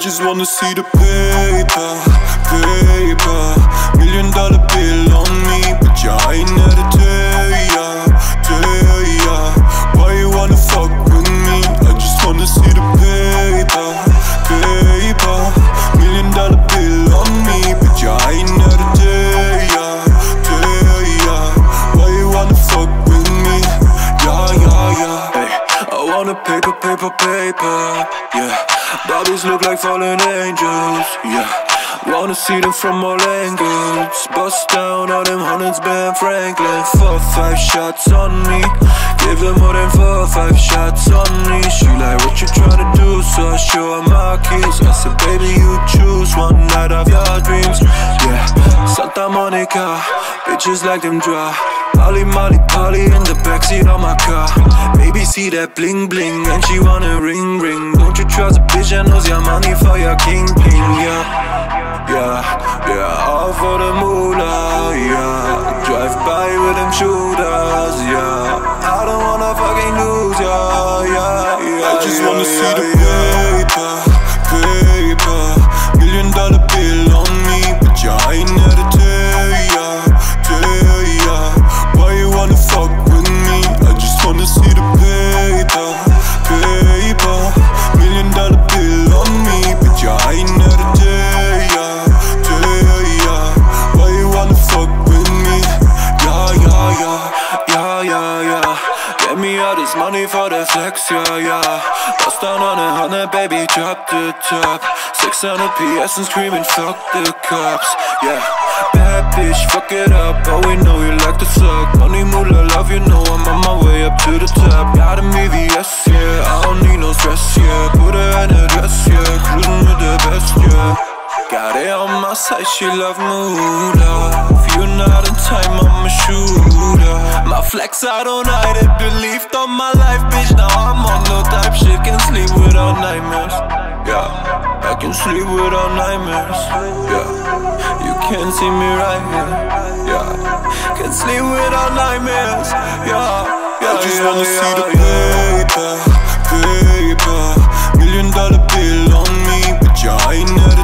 just wanna see the paper, paper. $1 million bill on me, but you ain't had a day, day. Why you wanna fuck with me? I just wanna see the paper, paper. $1 million bill on me, but you ain't had a day, day. Why you wanna fuck with me? Hey, I wanna paper, paper, paper. Yeah. Bobbies look like fallen angels, yeah. Wanna see them from all angles. Bust down all them hundreds, Ben Franklin. 4 or 5 shots on me. Give her more than 4 or 5 shots on me. She like, what you tryna do? So I show her my keys. I said, baby, you choose one night of your dreams, yeah. Santa Monica, bitches like them dry. Molly, molly, polly in the backseat of my car. Baby, see that bling, bling, and she wanna ring, ring. Don't you trust a bitch that knows your money for your kingpin, yeah. Yeah, yeah, all for the moolah, yeah. Drive by with them shooters, yeah. I don't wanna fucking lose ya, yeah, yeah, yeah. I just wanna see the paper, paper. $1 million bill on me, but you ain't had a day, yeah, day, yeah. Why you wanna fuck with me? I just wanna see the paper, paper. $1 million bill on me, but you ain't had a day, yeah, day, yeah. Why you wanna fuck with me? Yeah, yeah, yeah, yeah, yeah, yeah. Get me all this money for the flex, yeah, yeah. Bust down on 100, baby, drop the top. 600 PS and screaming, fuck the cops, yeah. Bad bitch, fuck it up, but we know you like to suck. Money, moolah, love, you know I'm on my way up to the top. Got a VVS, yeah, I don't need no stress, yeah. Put her in a dress, yeah, cruising with the best, yeah. Got it on my side, she love moolah. If you're not in time, I'm a shooter. My flex, I don't hide it, believed on my life, bitch. Now I'm on no type, shit, can sleep without nightmares, yeah. I can sleep without nightmares, yeah. You can't see me right here, yeah. Can't sleep without nightmares, yeah, yeah. I just wanna see the paper, paper. $1 million bill on me, but you ain't